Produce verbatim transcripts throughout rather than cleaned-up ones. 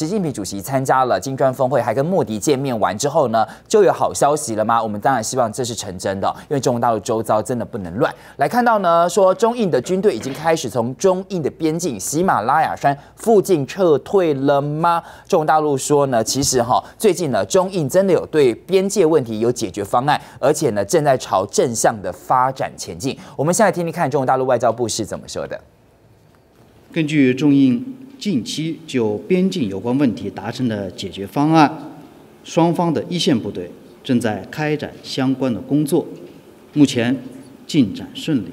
习近平主席参加了金砖峰会，还跟莫迪见面完之后呢，就有好消息了吗？我们当然希望这是成真的，因为中国大陆周遭真的不能乱。来看到呢，说中印的军队已经开始从中印的边境喜马拉雅山附近撤退了吗？中国大陆说呢，其实哈，最近呢，中印真的有对边界问题有解决方案，而且呢，正在朝正向的发展前进。我们现在听听看中国大陆外交部是怎么说的。根据中印近期就边境有关问题达成的解决方案，双方的一线部队正在开展相关的工作，目前进展顺利。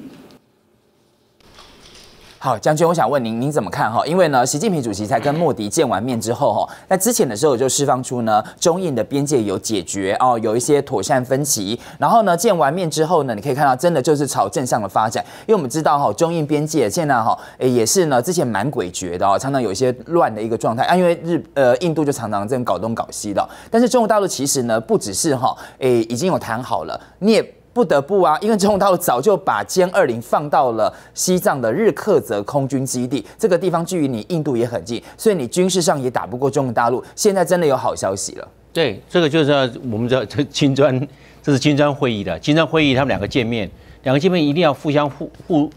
好，将军，我想问您，您怎么看哈？因为呢，习近平主席才跟莫迪见完面之后哈，那之前的时候就释放出呢，中印的边界有解决哦，有一些妥善分歧。然后呢，见完面之后呢，你可以看到真的就是朝正向的发展。因为我们知道哈，中印边界现在哈，也是呢之前蛮诡谲的哦，常常有一些乱的一个状态啊。因为日呃印度就常常这样搞东搞西的。但是中国大陆其实呢，不只是哈，诶已经有谈好了，你也。 不得不啊，因为中国大陆早就把歼二零放到了西藏的日喀则空军基地，这个地方距离你印度也很近，所以你军事上也打不过中国大陆。现在真的有好消息了。对，这个就是我们的金砖，这是金砖会议的金砖会议，他们两个见面，两个见面一定要互相互互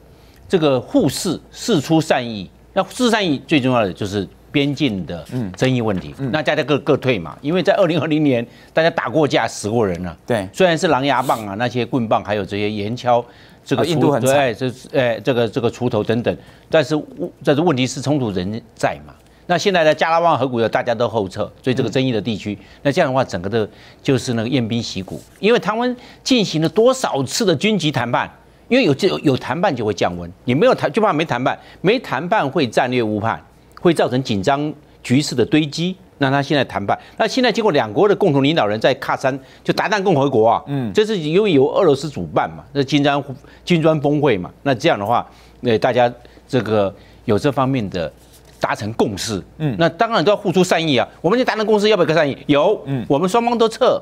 这个互示，示出善意。那示出善意最重要的就是边境的争议问题，嗯嗯、那大家各各退嘛，因为在二零二零年大家打过架，死过人了、啊。对，虽然是狼牙棒啊，那些棍棒，还有这些岩锹，这个、哦、印度很对，这哎、欸、这个这个锄头等等，但是但是问题是冲突人在嘛。那现在的加拉旺河谷的大家都后撤，所以这个争议的地区，嗯、那这样的话，整个的就是那个雁兵习谷，因为他们进行了多少次的军级谈判，因为有有有谈判就会降温，你没有谈就怕没谈判，没谈判会战略误判。 会造成紧张局势的堆积，让他现在谈判。那现在结果两国的共同领导人在喀山就达旦共和国啊，嗯，这是因为由俄罗斯主办嘛，那金砖金砖峰会嘛，那这样的话，呃，大家这个有这方面的达成共识，嗯，那当然都要付出善意啊。我们就达成共识，要不要个善意？有，嗯，我们双方都撤，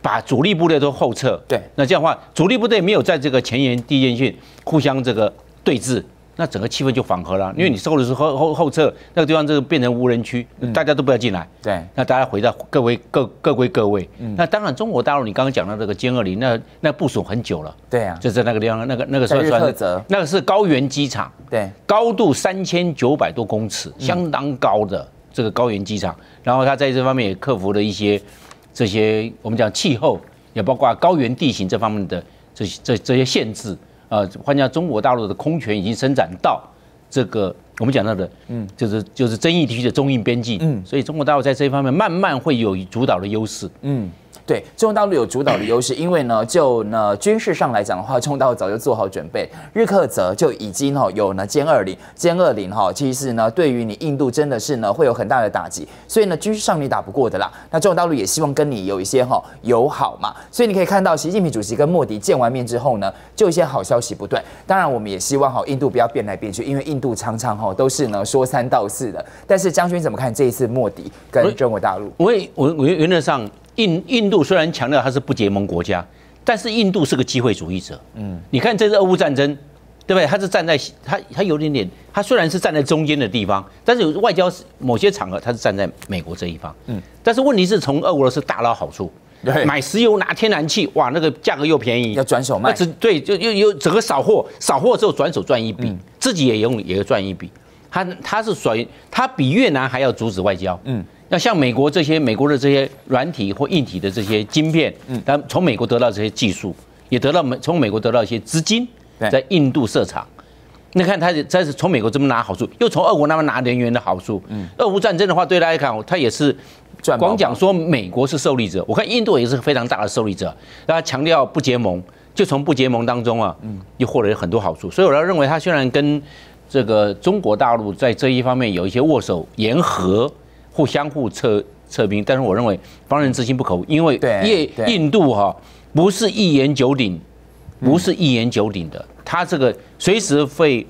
把主力部队都后撤，对，那这样的话，主力部队没有在这个前沿地线线互相这个对峙。 那整个气氛就缓和了，因为你收的是后后后撤那个地方，这个变成无人区，嗯、大家都不要进来。对，那大家回到各位各各归各位。嗯、那当然，中国大陆你刚刚讲到这个歼二零，那那部署很久了。对啊，就在那个地方，那个那个算算是那个是高原机场，对，高度三千九百多公尺，相当高的这个高原机场。嗯、然后他在这方面也克服了一些这些我们讲气候，也包括高原地形这方面的这这这些限制。 呃，换讲中国大陆的空权已经伸展到这个我们讲到的，嗯，就是就是争议地区的中印边境，嗯，所以中国大陆在这一方面慢慢会有主导的优势，嗯。 对，中国大陆有主导的优势，因为呢，就呢军事上来讲的话，中国大陆早就做好准备，日喀则就已经哈、哦、有呢歼二零，歼二零哈，其实呢对于你印度真的是呢会有很大的打击，所以呢军事上你打不过的啦。那中国大陆也希望跟你有一些哈、哦、友好嘛，所以你可以看到习近平主席跟莫迪见完面之后呢，就一些好消息不断。当然我们也希望哈、哦、印度不要变来变去，因为印度常常哈、哦、都是呢说三道四的。但是将军怎么看这一次莫迪跟中国大陆？我我我原则上。 印印度虽然强调它是不结盟国家，但是印度是个机会主义者。嗯，你看这次俄乌战争，对不对？它是站在它它有点点，它虽然是站在中间的地方，但是有外交某些场合它是站在美国这一方。嗯，但是问题是从俄罗斯大捞好处，买石油拿天然气，哇，那个价格又便宜，要转手卖。对，就又又整个扫货，扫货之后转手赚一笔，嗯、自己也用也赚一笔。它它是属于它比越南还要阻止外交。嗯。 那像美国这些美国的这些软体或硬体的这些晶片，嗯，他从美国得到这些技术，也得到美从美国得到一些资金，在印度设厂。你看他他是从美国这边拿好处，又从俄国那边拿能源的好处。嗯，俄乌战争的话，对他来讲，他也是光讲说美国是受益者，我看印度也是非常大的受益者。他强调不结盟，就从不结盟当中啊，嗯，又获得很多好处。所以我认为他虽然跟这个中国大陆在这一方面有一些握手言和。 互相互撤撤兵，但是我认为防人之心不可无，因为印度哈、啊、不是一言九鼎，不是一言九鼎的，他这个随时会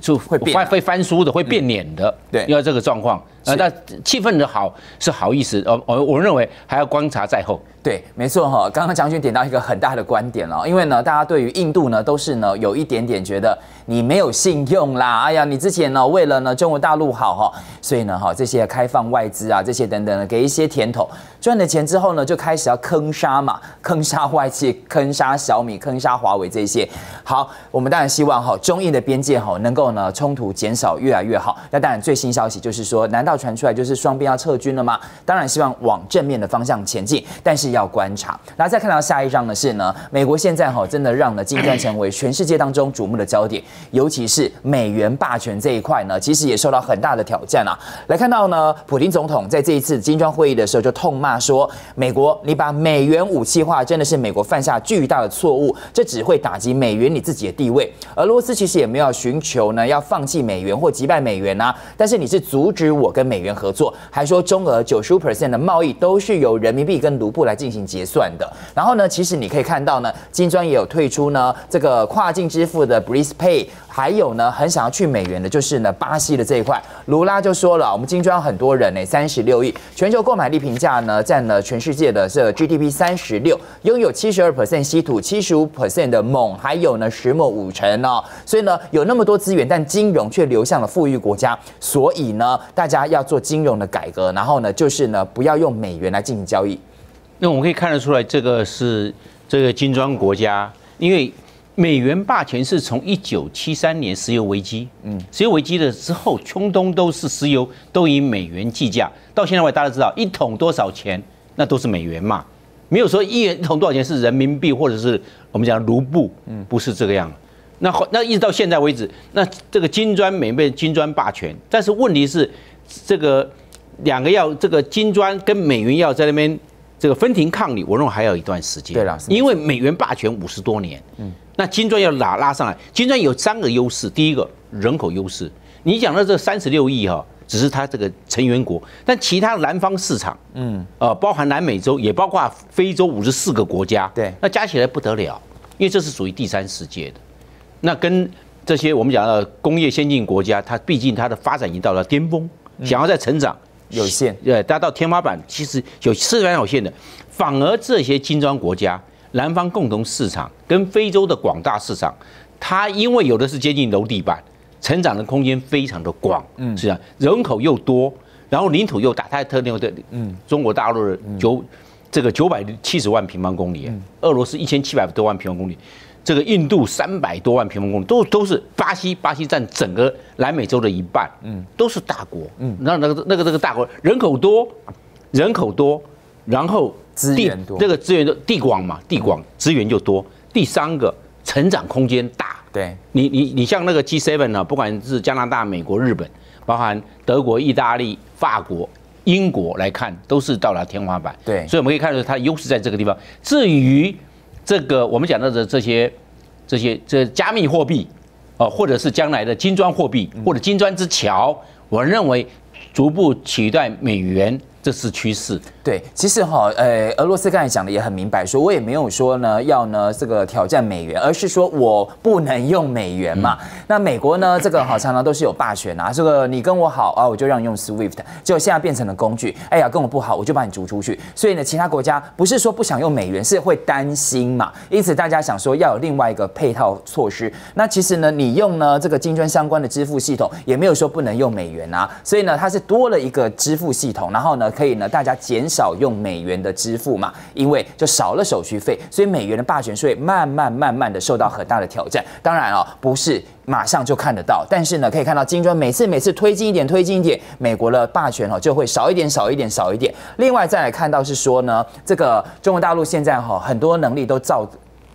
就会会翻书的，会变脸的，对，因为这个状况，呃，那气氛的好是好意思，呃，我我认为还要观察在后。对，没错哈。刚刚将军点到一个很大的观点了，因为呢，大家对于印度呢都是呢有一点点觉得你没有信用啦，哎呀，你之前呢为了呢中国大陆好哈，所以呢哈这些开放外资啊这些等等的给一些甜头，赚了钱之后呢就开始要坑杀嘛，坑杀外企，坑杀小米，坑杀华为这些。好，我们当然希望哈中印的边界哈能够呢冲突减少越来越好。那当然最新消息就是说，难道传出来就是双边要撤军了吗？当然希望往正面的方向前进，但是。要观察，然后再看到下一章的是呢，美国现在哈真的让呢金砖成为全世界当中瞩目的焦点，尤其是美元霸权这一块呢，其实也受到很大的挑战啊。来看到呢，普丁总统在这一次金砖会议的时候就痛骂说，美国你把美元武器化，真的是美国犯下巨大的错误，这只会打击美元你自己的地位。俄罗斯其实也没有寻求呢要放弃美元或击败美元啊，但是你是阻止我跟美元合作，还说中俄 百分之九十五 的贸易都是由人民币跟卢布来进行。进行结算的，然后呢，其实你可以看到呢，金砖也有退出呢这个跨境支付的 B R I C S Pay， 还有呢，很想要去美元的，就是呢巴西的这一块。卢拉就说了，我们金砖很多人呢、欸，三十六亿，全球购买力评价呢占了全世界的这 G D P 三十六，拥有七十二 percent 稀土，七十五 percent 的锰，还有呢石墨五成哦。所以呢，有那么多资源，但金融却流向了富裕国家。所以呢，大家要做金融的改革，然后呢，就是呢不要用美元来进行交易。那我们可以看得出来，这个是这个金砖国家，因为美元霸权是从一九七三年石油危机，嗯，石油危机了之后，中东都是石油都以美元计价，到现在我大家知道一桶多少钱，那都是美元嘛，没有说一桶多少钱是人民币或者是我们讲卢布，嗯，不是这个样。那那一直到现在为止，那这个金砖美元金砖霸权，但是问题是这个两个要这个金砖跟美元要在那边。这个分庭抗礼，我认为还有一段时间。对了，因为美元霸权五十多年，嗯，那金砖要拉拉上来，金砖有三个优势，第一个人口优势，你讲到这三十六亿哈、哦，只是它这个成员国，但其他南方市场，嗯，呃，包含南美洲，也包括非洲五十四个国家，对，那加起来不得了，因为这是属于第三世界的，那跟这些我们讲的工业先进国家，它毕竟它的发展已经到了巅峰，想要再成长。嗯有限，对，达到天花板其实有是蛮有限的，反而这些金砖国家、南方共同市场跟非洲的广大市场，它因为有的是接近楼地板，成长的空间非常的广，嗯，是啊，人口又多，然后领土又大，它的特点的，嗯，中国大陆的九、嗯、这个九百七十万平方公里，嗯、俄罗斯一千七百多万平方公里，这个印度三百多万平方公里，都都是巴西，巴西占整个南美洲的一半，嗯，都是大国，嗯，那那个那个这个大国人口多，人口多，然后资源多，这个资源多，地广嘛，地广资源就多。第三个，成长空间大，对，你你你像那个 G 七 呢、啊，不管是加拿大、美国、日本，包含德国、意大利、法国、英国来看，都是到了天花板，对，所以我们可以看到它的优势在这个地方。至于这个我们讲到的这些、这些、这加密货币，啊，或者是将来的金砖货币或者金砖之桥，我认为逐步取代美元。这是趋势。对，其实哈，呃，俄罗斯刚才讲的也很明白，说我也没有说呢要呢这个挑战美元，而是说我不能用美元嘛。嗯、那美国呢，这个好常常都是有霸权啊，这个你跟我好啊，我就让你用 Swift， 结果现在变成了工具。哎呀，跟我不好，我就把你逐出去。所以呢，其他国家不是说不想用美元，是会担心嘛。因此大家想说要有另外一个配套措施。那其实呢，你用呢这个金砖相关的支付系统，也没有说不能用美元啊。所以呢，它是多了一个支付系统，然后呢。可以呢，大家减少用美元的支付嘛，因为就少了手续费，所以美元的霸权税慢慢慢慢的受到很大的挑战。当然啊、哦，不是马上就看得到，但是呢，可以看到金砖每次每次推进一点，推进一点，美国的霸权哦就会少一点，少一点，少一点。另外再来看到是说呢，这个中国大陆现在哈、哦、很多能力都造。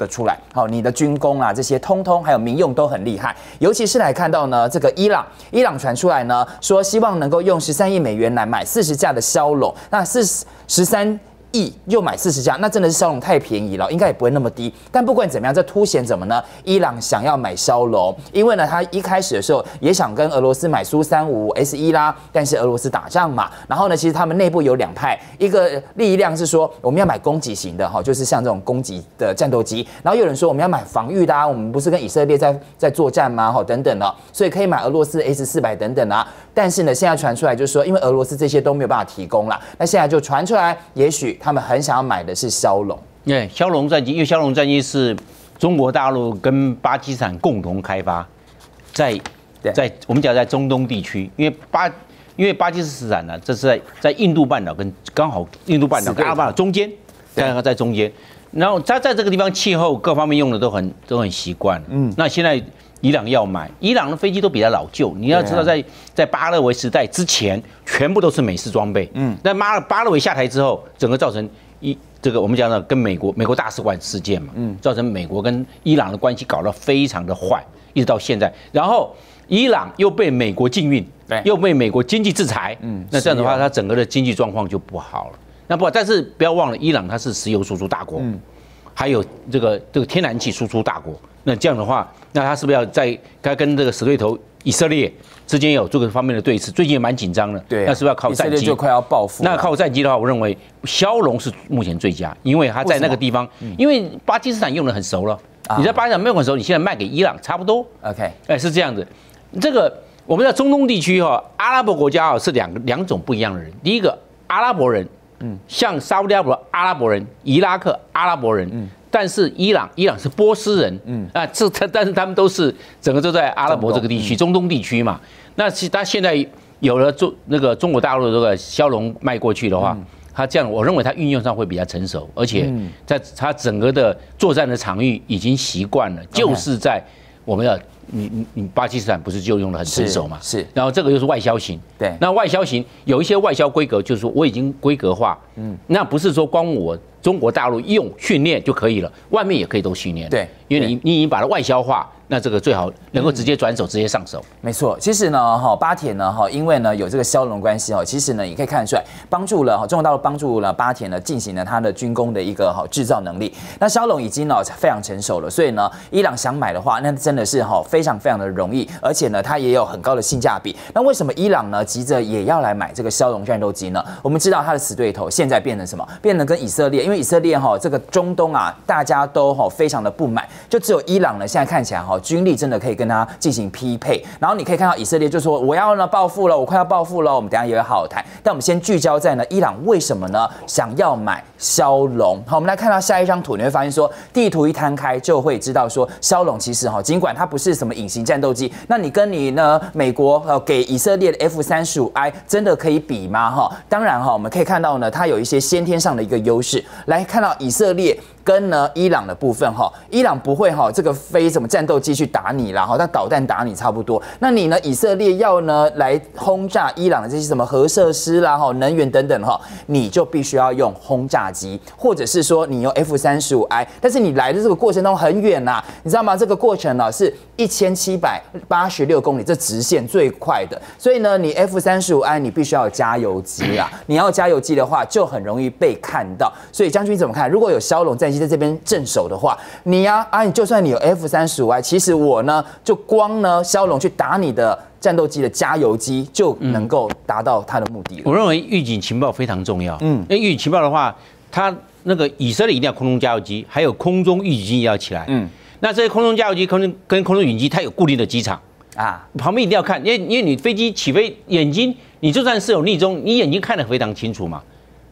出来，好，你的军工啊，这些通通还有民用都很厉害，尤其是来看到呢，这个伊朗，伊朗传出来呢，说希望能够用十三亿美元来买四十架的枭龙，那四十三亿又买四十家，那真的是骁龙太便宜了，应该也不会那么低。但不管怎么样，这凸显怎么呢？伊朗想要买骁龙，因为呢，他一开始的时候也想跟俄罗斯买苏三五 S 一 啦，但是俄罗斯打仗嘛，然后呢，其实他们内部有两派，一个力量是说我们要买攻击型的哈，就是像这种攻击的战斗机，然后有人说我们要买防御的啊，我们不是跟以色列在在作战吗？哈，等等的，所以可以买俄罗斯 S 四百等等啊。但是呢，现在传出来就是说，因为俄罗斯这些都没有办法提供啦，那现在就传出来，也许他们很想要买的是骁龙。对，骁龙战机，因为骁龙战机是中国大陆跟巴基斯坦共同开发，在在我们讲在中东地区，因为巴因为巴基斯坦呢、啊，这是在在印度半岛跟刚好印度半岛跟阿拉伯半岛中间，刚好在中间，然后它在这个地方气候各方面用的都很都很习惯。嗯，那现在。伊朗要买，伊朗的飞机都比较老旧。你要知道在，在在巴勒维时代之前，全部都是美式装备。嗯，那巴巴勒维下台之后，整个造成伊这个我们讲的跟美国美国大使馆事件嘛，嗯，造成美国跟伊朗的关系搞得非常的坏，一直到现在。然后伊朗又被美国禁运，对，又被美国经济制裁，嗯，那这样的话，它整个的经济状况就不好了。那不，但是不要忘了，伊朗它是石油输出大国，嗯，还有这个这个天然气输出大国。那这样的话，那他是不是要在该跟这个死对头以色列之间有这个方面的对峙？最近也蛮紧张的。对、啊，那是不是要靠战机？以色列就快要报复。那靠战机的话，我认为骁龙是目前最佳，因为他在那个地方，嗯、因为巴基斯坦用的很熟了。啊、你在巴基斯坦用很熟，你现在卖给伊朗差不多。OK， 哎，是这样子。这个我们在中东地区哈、哦，阿拉伯国家啊是两两种不一样的人。第一个阿拉伯人，嗯，像沙特阿拉伯阿拉伯人、伊拉克阿拉伯人，嗯。但是伊朗，伊朗是波斯人，嗯啊，这他，但是他们都是整个都在阿拉伯这个地区，中东地区嘛。那其他现在有了中那个中国大陆的这个骁龙卖过去的话，他这样，我认为他运用上会比较成熟，而且在他整个的作战的场域已经习惯了，就是在我们的你你你巴基斯坦不是就用的很成熟嘛？是。然后这个就是外销型，对。那外销型有一些外销规格，就是说我已经规格化，嗯，那不是说光我。中国大陆用训练就可以了，外面也可以都训练。对，因为你你已经把它外销化，那这个最好能够直接转手，嗯、直接上手。没错，其实呢，哈巴铁呢，哈因为呢有这个骁龙关系，哈其实呢也可以看得出来，帮助了中国大陆帮助了巴铁呢进行了它的军工的一个哈制造能力。那骁龙已经呢非常成熟了，所以呢伊朗想买的话，那真的是哈非常非常的容易，而且呢它也有很高的性价比。那为什么伊朗呢急着也要来买这个骁龙战斗机呢？我们知道它的死对头现在变成什么？变成跟以色列。因为以色列哈这个中东啊，大家都哈非常的不满，就只有伊朗呢，现在看起来哈军力真的可以跟他进行匹配。然后你可以看到以色列就说我要呢报复了，我快要报复了，我们等一下也会好好谈。但我们先聚焦在呢伊朗为什么呢想要买骁龙？好，我们来看到下一张图，你会发现说地图一摊开就会知道说骁龙其实哈尽管它不是什么隐形战斗机，那你跟你呢美国呃给以色列的 F 三十五 I 真的可以比吗？哈，当然哈我们可以看到呢它有一些先天上的一个优势。来看到以色列跟呢伊朗的部分哈，伊朗不会哈这个飞什么战斗机去打你啦哈，它导弹打你差不多。那你呢以色列要呢来轰炸伊朗的这些什么核设施啦哈、能源等等哈，你就必须要用轰炸机，或者是说你用 F 三十五 I， 但是你来的这个过程中很远啦、啊，你知道吗？这个过程呢、啊、是一千七百八十六公里，这直线最快的。所以呢，你 F 三十五 I 你必须要有加油机啦，你要加油机的话就很容易被看到。所以将军怎么看？如果有骁龙在。在这边镇守的话，你呀、啊，啊，你就算你有 F 三十五 I， 其实我呢，就光呢，骁龙去打你的战斗机的加油机，就能够达到它的目的了。我认为预警情报非常重要，嗯，因为预警情报的话，它那个以色列一定要空中加油机，还有空中预警机也要起来，嗯，那这些空中加油机、空中跟空中预警机，它有固定的机场啊，旁边一定要看，因为因为你飞机起飞，眼睛你就算是有逆中，你眼睛看得非常清楚嘛。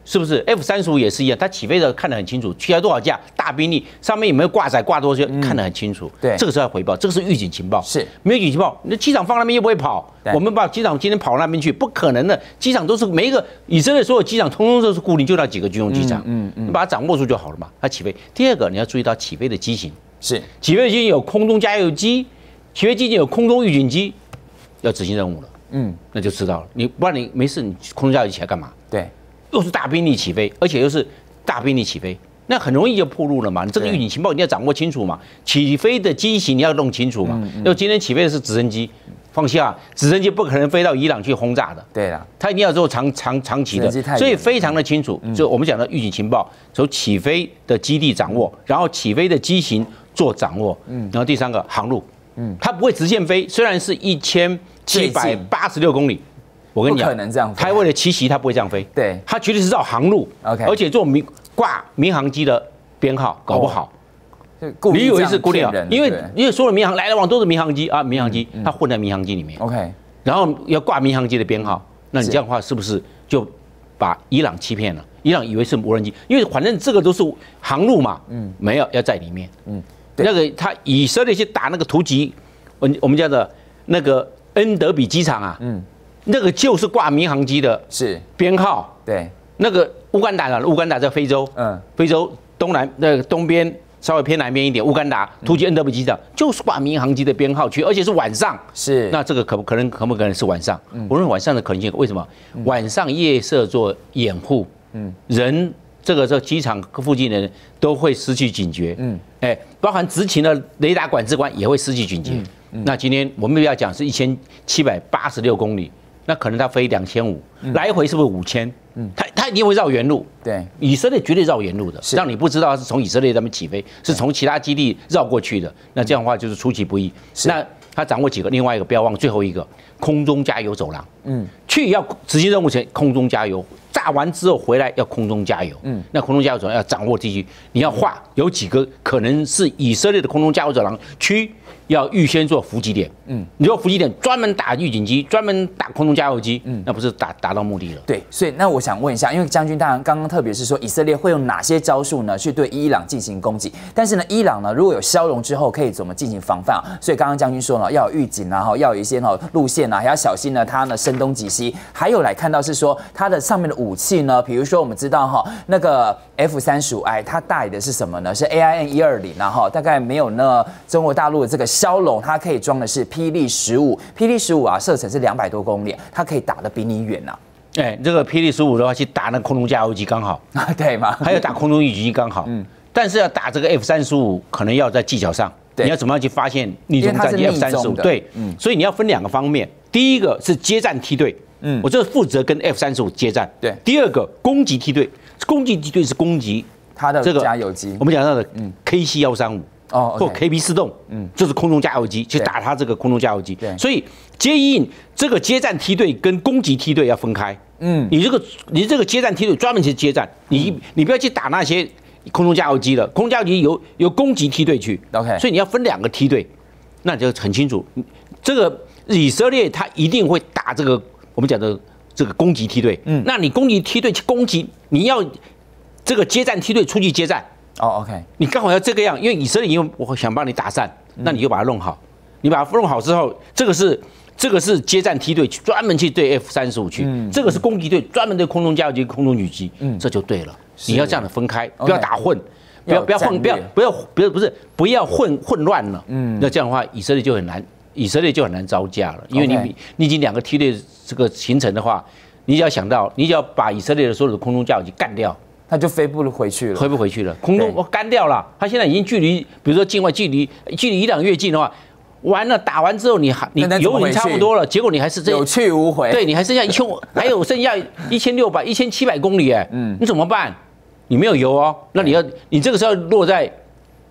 是不是 F 三十五 也是一样？它起飞的看得很清楚，起来多少架大兵力，上面有没有挂载挂多些，嗯、看得很清楚。对，这个时候要回报，这个是预警情报。是，没有预警情报，那机场放那边又不会跑。我们把机场今天跑到那边去，不可能的。机场都是每一个以色列所有机场，通通都是固定，就那几个军用机场。嗯嗯，嗯嗯你把它掌握住就好了嘛。它起飞。第二个，你要注意到起飞的机型。是，起飞的机型有空中加油机，起飞机型有空中预警机，要执行任务了。嗯，那就知道了。你不然你没事，你空中加油起来干嘛？对。又是大兵力起飞，而且又是大兵力起飞，那很容易就暴露了嘛。你这个预警情报你要掌握清楚嘛，起飞的机型你要弄清楚嘛。就、嗯嗯、今天起飞的是直升机，放心啊，直升机不可能飞到伊朗去轰炸的。对啊，它一定要做长长长期的，所以非常的清楚。嗯、就我们讲的预警情报，从起飞的基地掌握，然后起飞的机型做掌握，嗯，然后第三个航路，嗯，它不会直线飞，虽然是一千七百八十六公里。 我跟你讲，不可能这样。他为了奇袭，他不会这样飞。对，他绝对是绕航路。OK， 而且做民挂民航机的编号，搞不好。你以为是固定的，因为因为所有的民航来来往都是民航机啊，民航机，他混在民航机里面。OK， 然后要挂民航机的编号，那你这样的话是不是就把伊朗欺骗了？伊朗以为是无人机，因为反正这个都是航路嘛。嗯，没有要在里面。嗯，那个他以色列去打那个突击，我我们叫的那个恩德比机场啊。嗯。 那个就是挂民航机的编号，对，那个乌干达的乌干达在非洲，嗯，非洲东南那个东边稍微偏南边一点，乌干达突击恩德比机场就是挂民航机的编号去，而且是晚上，是，那这个可不可能可不可能是晚上？我认为晚上的可能性，为什么？晚上夜色做掩护，嗯，人这个这机场附近的人都会失去警觉，嗯，哎，包含执勤的雷达管制官也会失去警觉。那今天我们要讲是一千七百八十六公里。 那可能它飞两千五，来回是不是五千？嗯，它它一定会绕原路。对，以色列绝对绕原路的，让你不知道是从以色列那边起飞，是从其他基地绕过去的。那这样的话就是出其不意。那他掌握几个，另外一个不要忘，最后一个空中加油走廊。嗯，去要执行任务前空中加油，炸完之后回来要空中加油。嗯，那空中加油走廊要掌握地区，你要画有几个可能是以色列的空中加油走廊区。 要预先做伏击点，嗯，你说伏击点专门打预警机，专门打空中加油机，嗯，那不是打达到目的了？对，所以那我想问一下，因为将军大人刚刚特别是说以色列会用哪些招数呢，去对伊朗进行攻击？但是呢，伊朗呢如果有消融之后，可以怎么进行防范、啊？所以刚刚将军说了，要有预警啊，哈，要有一些哈路线啊，还要小心呢，它呢声东击西。还有来看到是说它的上面的武器呢，比如说我们知道哈、哦、那个 F 三十五 I， 它代理的是什么呢？是 A I M 一二零啊，哈，大概没有呢中国大陆的这个。 骁龙它可以装的是霹雳十五，霹雳十五啊，射程是两百多公里，它可以打得比你远呐、啊。哎、欸，这个霹雳十五的话，去打那空中加油机刚好啊，对吗？还有打空中预警机刚好，嗯，但是要打这个 F 三十五，可能要在技巧上，你要怎么样去发现逆中战机 F 三十五？对，嗯，所以你要分两个方面，第一个是接战梯队，嗯，我就负责跟 F 三十五接战，对。第二个攻击梯队，攻击梯队是攻击它的这个加油机，我们讲到的嗯 K C 一三五。 哦， oh, okay. 或 K B 四栋，嗯，就是空中加油机去打他这个空中加油机，所以接应这个接战梯队跟攻击梯队要分开，嗯，你这个你这个接战梯队专门去接战，你、嗯、你不要去打那些空中加油机了，空中加油机由由攻击梯队去 ，OK， 所以你要分两个梯队，那你就很清楚，这个以色列他一定会打这个我们讲的这个攻击梯队，嗯，那你攻击梯队去攻击，你要这个接战梯队出去接战。 哦、oh, ，OK， 你刚好要这个样，因为以色列因为我想帮你打散，嗯、那你就把它弄好。你把它弄好之后，这个是这个是接战梯队专门去对 F 三十五去，嗯、这个是攻击队专门对空中加油机、空中狙击，嗯、这就对了。你要这样的分开， okay, 不要打混，不要不要混，不要不要不要不是不要混混乱了。嗯，那这样的话，以色列就很难，以色列就很难招架了，因为你 Okay. 你已经两个梯队这个形成的话，你只要想到，你只要把以色列的所有的空中加油机干掉。 他就飞不回去了，飞不回去了，空中我干掉了。他现在已经距离，比如说境外距离，距离伊朗越近的话，完了打完之后你还你油已经差不多了，结果你还是这有去无回，对你还剩下一千，还有剩下一千六百、一千七百公里哎，嗯，你怎么办？你没有油哦，那你要你这个时候落在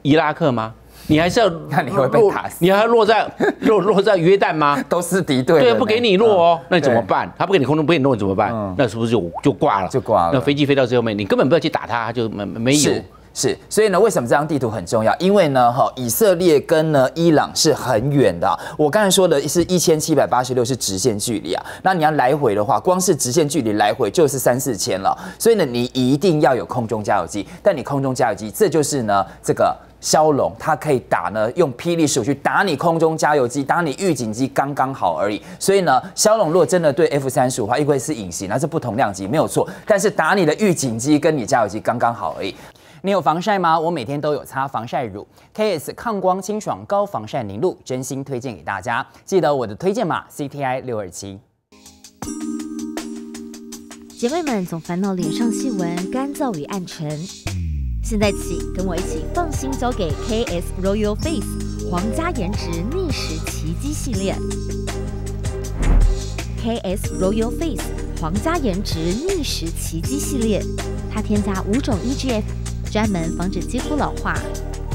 伊拉克吗？你还是要那你会被打死，你还要落在落落在约旦吗？都是敌对，对，不给你落哦，那你怎么办？他不给你空中不给你落怎么办？那是不是就就挂了？就挂了。那飞机飞到最后面，你根本不要去打它，它就没没有。 是，所以呢，为什么这张地图很重要？因为呢，哈，以色列跟呢伊朗是很远的、啊。我刚才说的是一千七百八十六是直线距离啊，那你要来回的话，光是直线距离来回就是三四千了。所以呢，你一定要有空中加油机，但你空中加油机，这就是呢这个骁龙，它可以打呢用霹雳十五去打你空中加油机，打你预警机刚刚好而已。所以呢，骁龙若真的对 F 三十五的话，因为是隐形，那是不同量级没有错，但是打你的预警机跟你加油机刚刚好而已。 你有防晒吗？我每天都有擦防晒乳 ，K S 抗光清爽高防晒凝露，真心推荐给大家。记得我的推荐码 C T I 六二七。姐妹们总烦恼脸上细纹、干燥与暗沉，现在起跟我一起放心交给 K S Royal Face 皇家颜值逆时奇迹系列。K S Royal Face 皇家颜值逆时奇迹系列，它添加五种 E G F， 专门防止肌肤老化，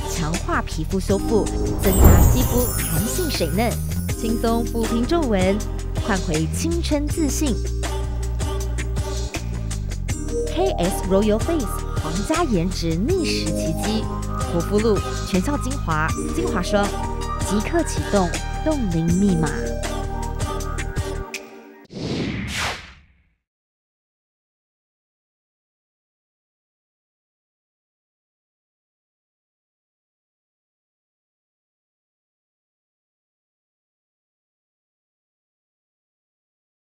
强化皮肤修复，增加肌肤弹性水嫩，轻松抚平皱纹，换回青春自信。K S Royal Face 皇家颜值逆时奇迹，活肤露、全效精华、精华霜，即刻启动冻龄密码。